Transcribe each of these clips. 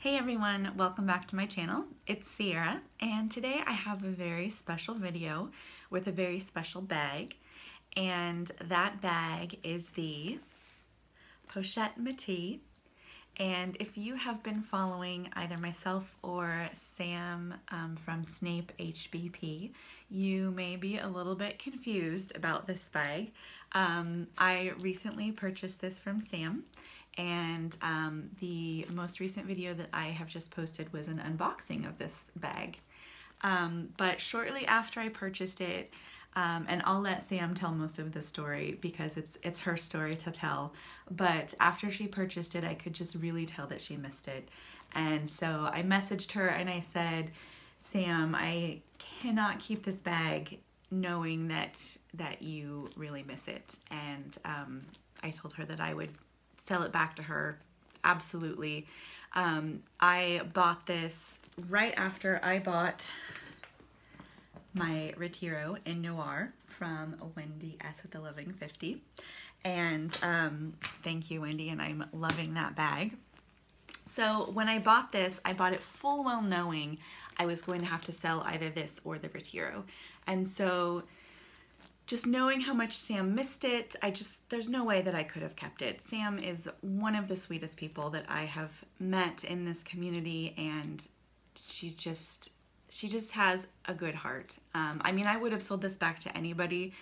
Hey everyone, welcome back to my channel. It's Sierra, and today I have a very special video with a very special bag, and that bag is the Pochette Métis. And if you have been following either myself or Sam from Snape HBP, you may be a little bit confused about this bag. I recently purchased this from Sam. And the most recent video that I have just posted was an unboxing of this bag. But shortly after I purchased it, and I'll let Sam tell most of the story because it's her story to tell, but after she purchased it, I could just really tell that she missed it. And so I messaged her and I said, Sam, I cannot keep this bag knowing that you really miss it. And I told her that I would sell it back to her, absolutely. I bought this right after I bought my Retiro in Noir from Wendy S. at the Loving 50, and thank you, Wendy, and I'm loving that bag. So when I bought this, I bought it full well knowing I was going to have to sell either this or the Retiro, and so just knowing how much Sam missed it, there's no way that I could have kept it. Sam is one of the sweetest people that I have met in this community, and she just has a good heart. I mean, I would have sold this back to anybody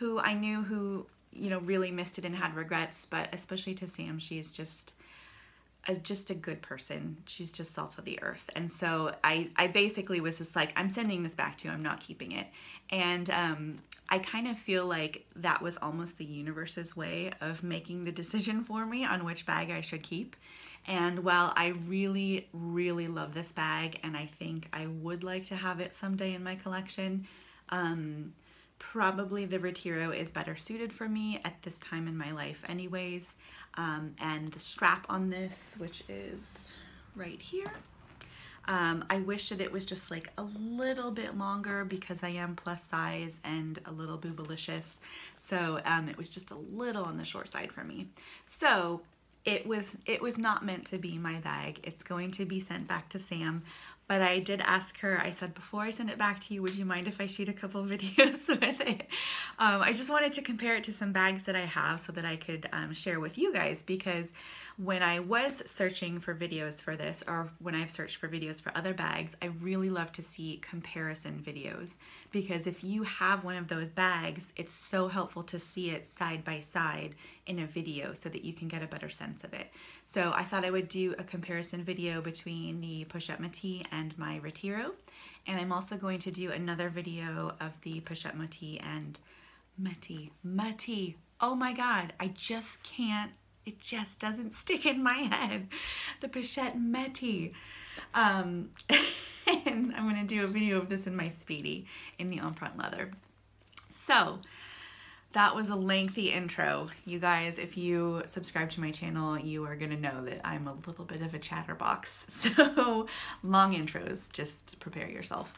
who I knew who, you know, really missed it and had regrets, but especially to Sam, she's just a good person. She's just salt of the earth. And so I basically was just like, I'm sending this back to you, I'm not keeping it. And I kind of feel like that was almost the universe's way of making the decision for me on which bag I should keep. And while I really, really love this bag, and I think I would like to have it someday in my collection, probably the Retiro is better suited for me at this time in my life anyways. And the strap on this, which is right here, I wish that it was just like a little bit longer because I am plus size and a little boobalicious, so it was just a little on the short side for me. So it was not meant to be my bag. It's going to be sent back to Sam, but I did ask her, I said, before I send it back to you, would you mind if I shoot a couple videos with it? I just wanted to compare it to some bags that I have so that I could share with you guys, because when I was searching for videos for this, or when I've searched for videos for other bags, I really love to see comparison videos, because if you have one of those bags, it's so helpful to see it side by side in a video so that you can get a better sense of it. So I thought I would do a comparison video between the Pochette Métis and my Retiro, and I'm also going to do another video of the Pochette Métis and Métis. Oh my God, I just can't, it just doesn't stick in my head. The Pochette Métis. And I'm gonna do a video of this in my Speedy in the Empreinte Leather. So that was a lengthy intro. You guys, if you subscribe to my channel, you are gonna know that I'm a little bit of a chatterbox. So long intros, just prepare yourself.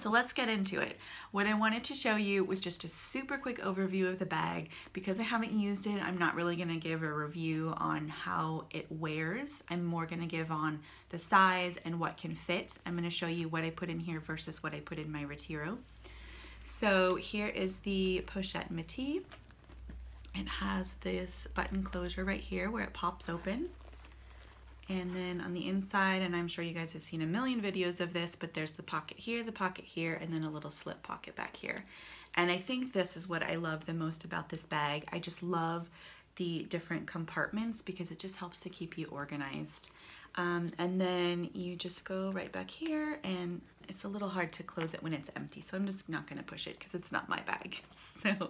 So let's get into it. What I wanted to show you was just a super quick overview of the bag. Because I haven't used it, I'm not really gonna give a review on how it wears. I'm more gonna give on the size and what can fit. I'm gonna show you what I put in here versus what I put in my Retiro. So here is the Pochette Métis. It has this button closure right here where it pops open. And then on the inside, and I'm sure you guys have seen a million videos of this, but there's the pocket here, and then a little slip pocket back here. And I think this is what I love the most about this bag. I just love the different compartments because it just helps to keep you organized. And then you just go right back here, and it's a little hard to close it when it's empty, so I'm just not gonna push it because it's not my bag. So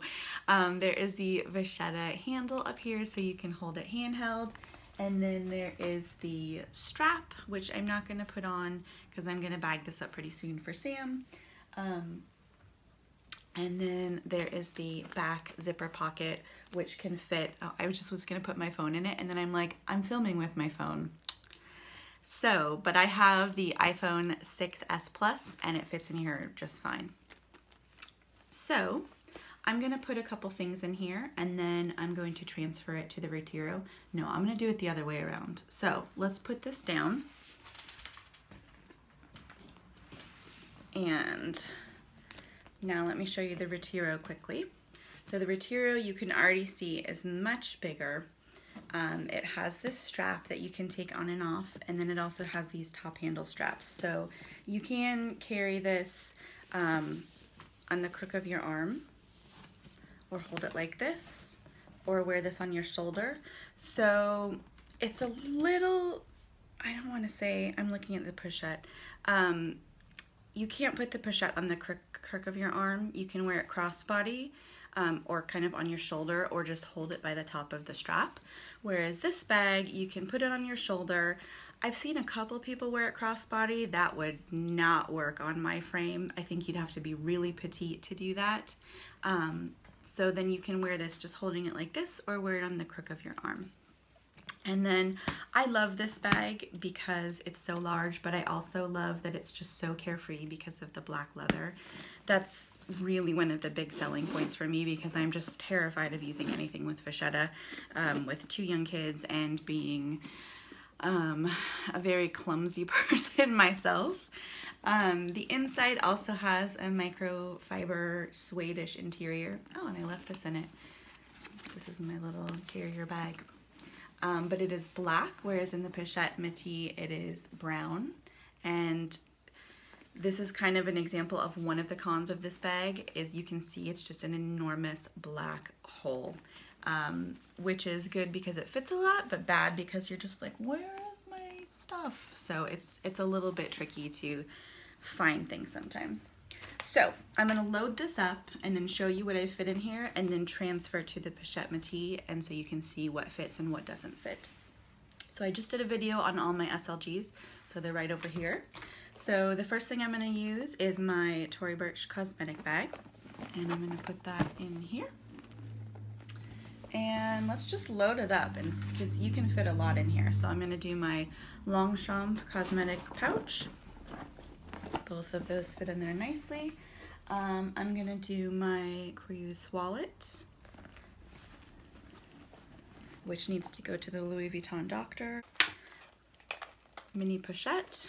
there is the Vachetta handle up here so you can hold it handheld. And then there is the strap, which I'm not gonna put on because I'm gonna bag this up pretty soon for Sam. And then there is the back zipper pocket, which can fit. Oh, I just was gonna put my phone in it, and then I'm like, I'm filming with my phone. So, but I have the iPhone 6s Plus, and it fits in here just fine. So I'm gonna put a couple things in here, and then I'm going to transfer it to the Retiro. No, I'm gonna do it the other way around. So let's put this down. And now let me show you the Retiro quickly. So the Retiro, you can already see, is much bigger. It has this strap that you can take on and off, and then it also has these top handle straps. So you can carry this on the crook of your arm, or hold it like this, or wear this on your shoulder. So it's a little, I don't want to say, I'm looking at the pochette. You can't put the pochette on the crook of your arm. You can wear it crossbody, or kind of on your shoulder, or just hold it by the top of the strap. Whereas this bag, you can put it on your shoulder. I've seen a couple people wear it crossbody. That would not work on my frame. I think you'd have to be really petite to do that. So then you can wear this just holding it like this, or wear it on the crook of your arm. And then I love this bag because it's so large, but I also love that it's just so carefree because of the black leather. That's really one of the big selling points for me, because I'm just terrified of using anything with Vachetta, with two young kids and being a very clumsy person myself. The inside also has a microfiber suede-ish interior. Oh, and I left this in it. This is my little carrier bag. But it is black, whereas in the Pochette Métis it is brown. And this is kind of an example of one of the cons of this bag, is you can see it's just an enormous black hole, which is good because it fits a lot, but bad because you're just like, where is my stuff? So it's a little bit tricky to find things sometimes. So I'm going to load this up and then show you what I fit in here, and then transfer to the Pochette Métis, and so you can see what fits and what doesn't fit. So I just did a video on all my SLGs, so they're right over here. So the first thing I'm going to use is my Tory Burch cosmetic bag, and I'm going to put that in here. And let's just load it up, and because you can fit a lot in here. So I'm going to do my Longchamp cosmetic pouch. Both of those fit in there nicely. I'm gonna do my Cruise wallet, which needs to go to the Louis Vuitton doctor. Mini pochette.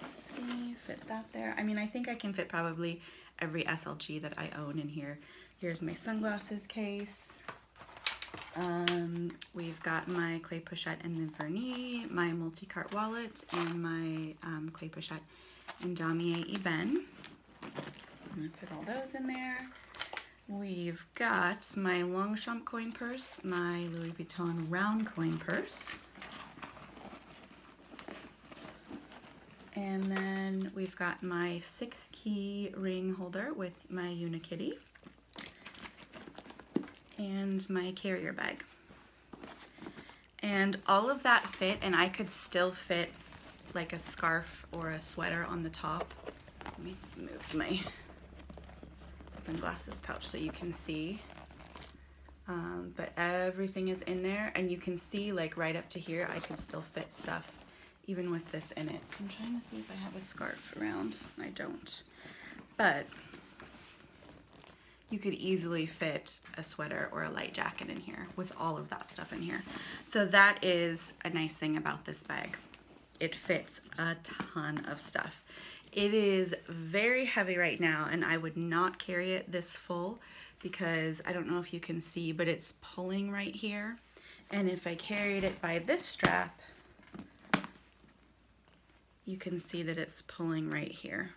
Let's see, fit that there. I mean, I think I can fit probably every SLG that I own in here. Here's my sunglasses case. We've got my Clés Pochette and the Verni, my multi-cart wallet, and my Clés Pochette and Damier Eben. I'm going to put all those in there. We've got my Longchamp coin purse, my Louis Vuitton round coin purse. And then we've got my 6-key ring holder with my Unikitty. And my carrier bag. And all of that fit, and I could still fit like a scarf or a sweater on the top. Let me move my sunglasses pouch so you can see. But everything is in there, and you can see like right up to here I could still fit stuff even with this in it. So I'm trying to see if I have a scarf around. I don't. But you could easily fit a sweater or a light jacket in here with all of that stuff in here. So that is a nice thing about this bag. It fits a ton of stuff. It is very heavy right now, and I would not carry it this full because I don't know if you can see, but it's pulling right here. And if I carried it by this strap, you can see that it's pulling right here.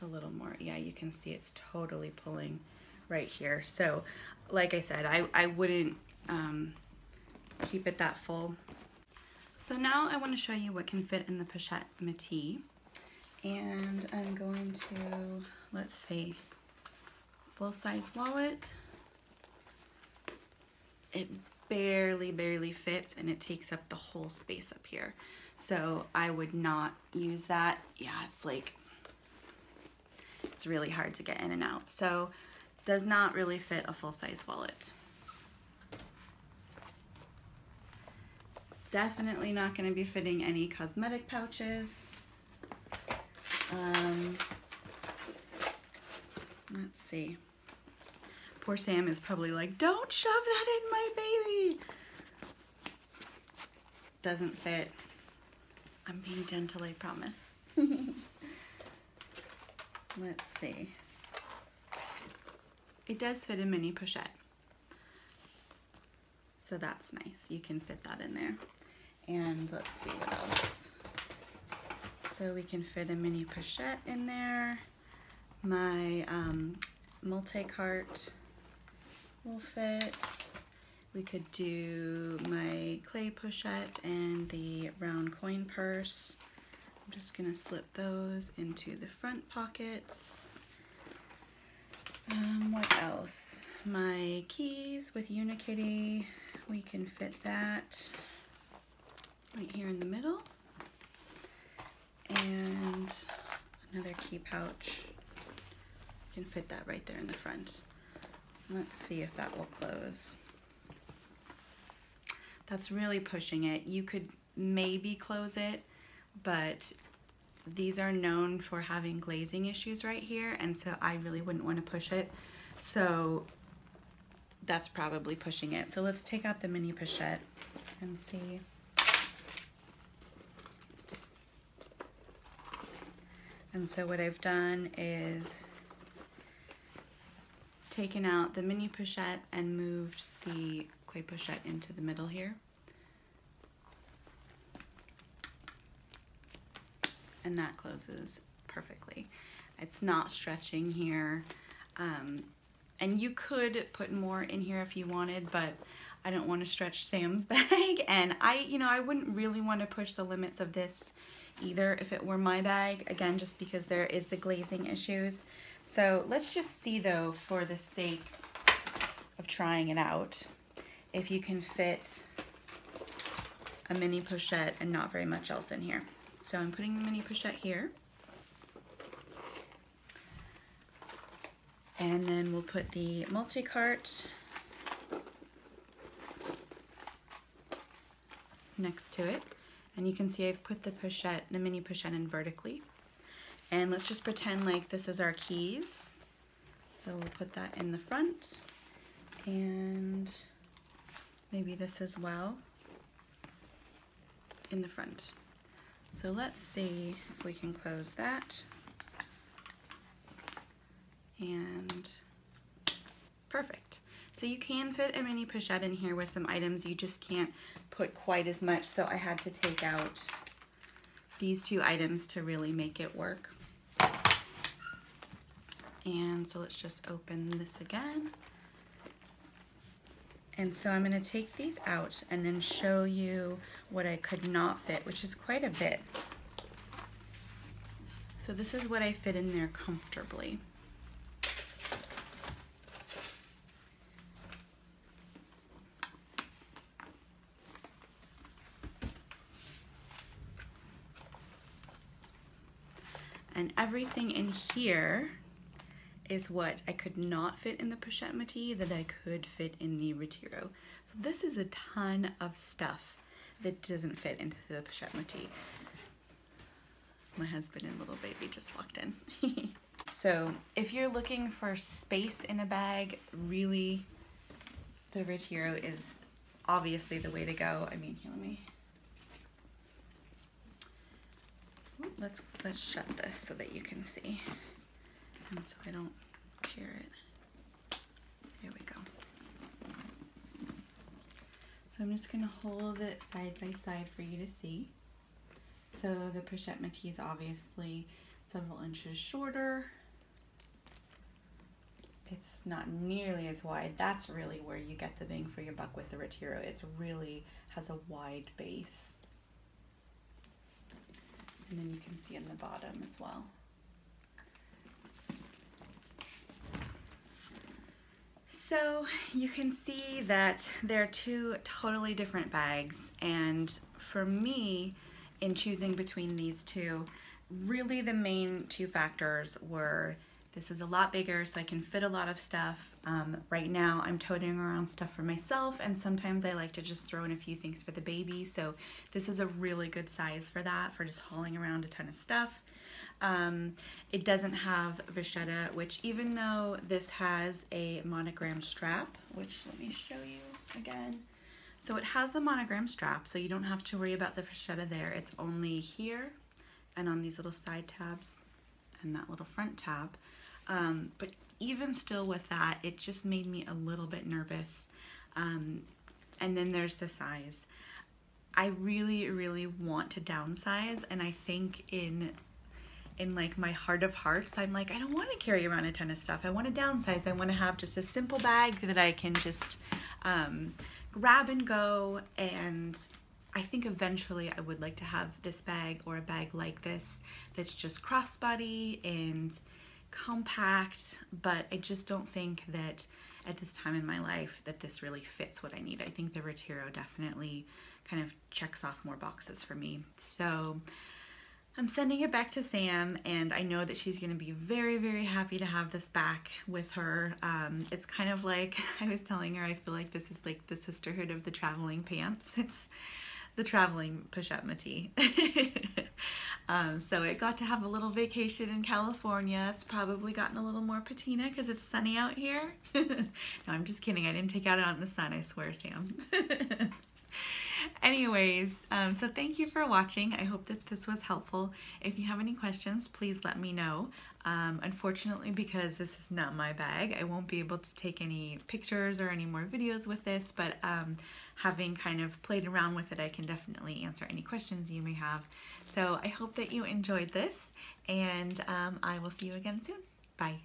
A little more, yeah, you can see it's totally pulling right here. So like I said, I wouldn't keep it that full. So now I want to show you what can fit in the Pochette Métis, and I'm going to, let's see, full-size wallet. It barely fits, and it takes up the whole space up here, so I would not use that. Yeah, it's like, it's really hard to get in and out, so does not really fit a full-size wallet. Definitely not going to be fitting any cosmetic pouches. Let's see. Poor Sam is probably like, don't shove that in my baby. Doesn't fit. I'm being gentle, I promise. Let's see. It does fit a mini pochette. So that's nice. You can fit that in there. And let's see what else. So we can fit a mini pochette in there. My multi-cart will fit. We could do my Clés Pochette and the round coin purse. I'm just gonna slip those into the front pockets. What else? My keys with Unikitty. We can fit that right here in the middle. And another key pouch. You can fit that right there in the front. Let's see if that will close. That's really pushing it. You could maybe close it, but these are known for having glazing issues right here, and so I really wouldn't want to push it. So that's probably pushing it. So let's take out the mini pochette and see. And so what I've done is taken out the mini pochette and moved the Clés Pochette into the middle here. And that closes perfectly. It's not stretching here. And you could put more in here if you wanted, but I don't want to stretch Sam's bag. And I wouldn't really want to push the limits of this either if it were my bag, again, just because there is the glazing issues. So let's just see though, for the sake of trying it out, if you can fit a mini pochette and not very much else in here. So I'm putting the mini pochette here. And then we'll put the multi-cart next to it. And you can see I've put the pochette, the mini pochette in vertically. And let's just pretend like this is our keys. So we'll put that in the front. And maybe this as well in the front. So let's see if we can close that. And perfect. So you can fit a mini pochette in here with some items. You just can't put quite as much. So I had to take out these two items to really make it work. And so let's just open this again. And so I'm going to take these out and then show you what I could not fit, which is quite a bit. So this is what I fit in there comfortably. And everything in here is what I could not fit in the Pochette Métis that I could fit in the Retiro. So this is a ton of stuff that doesn't fit into the Pochette Métis. My husband and little baby just walked in. So if you're looking for space in a bag, really the Retiro is obviously the way to go. I mean, here, let me, let's shut this so that you can see. And so I don't tear it. There we go. So I'm just gonna hold it side by side for you to see. So the Pochette Métis is obviously several inches shorter. It's not nearly as wide. That's really where you get the bang for your buck with the Retiro. It really has a wide base. And then you can see in the bottom as well. So you can see that they're two totally different bags, and for me, in choosing between these two, really the main two factors were, this is a lot bigger so I can fit a lot of stuff. Right now I'm toting around stuff for myself, and sometimes I like to just throw in a few things for the baby, so this is a really good size for that, for just hauling around a ton of stuff. It doesn't have Vachetta, which even though this has a monogram strap, which let me show you again, So it has the monogram strap, so you don't have to worry about the vachetta there. It's only here and on these little side tabs and that little front tab. But even still with that, it just made me a little bit nervous. And then there's the size. I really, really want to downsize, and I think in like my heart of hearts, I'm like, I don't want to carry around a ton of stuff. I want to downsize. I want to have just a simple bag that I can just grab and go. And I think eventually I would like to have this bag or a bag like this that's just crossbody and compact, but I just don't think that at this time in my life that this really fits what I need. I think the Retiro definitely kind of checks off more boxes for me. So I'm sending it back to Sam, and I know that she's gonna be very, very happy to have this back with her. It's kind of like, I was telling her, I feel like this is like the sisterhood of the traveling pants. It's the traveling Pochette Métis. So it got to have a little vacation in California. It's probably gotten a little more patina because it's sunny out here. No, I'm just kidding. I didn't take out it out in the sun, I swear, Sam. Anyways, so thank you for watching. I hope that this was helpful. If you have any questions, please let me know. Unfortunately, because this is not my bag, I won't be able to take any pictures or any more videos with this, but having kind of played around with it, I can definitely answer any questions you may have. So I hope that you enjoyed this, and I will see you again soon. Bye.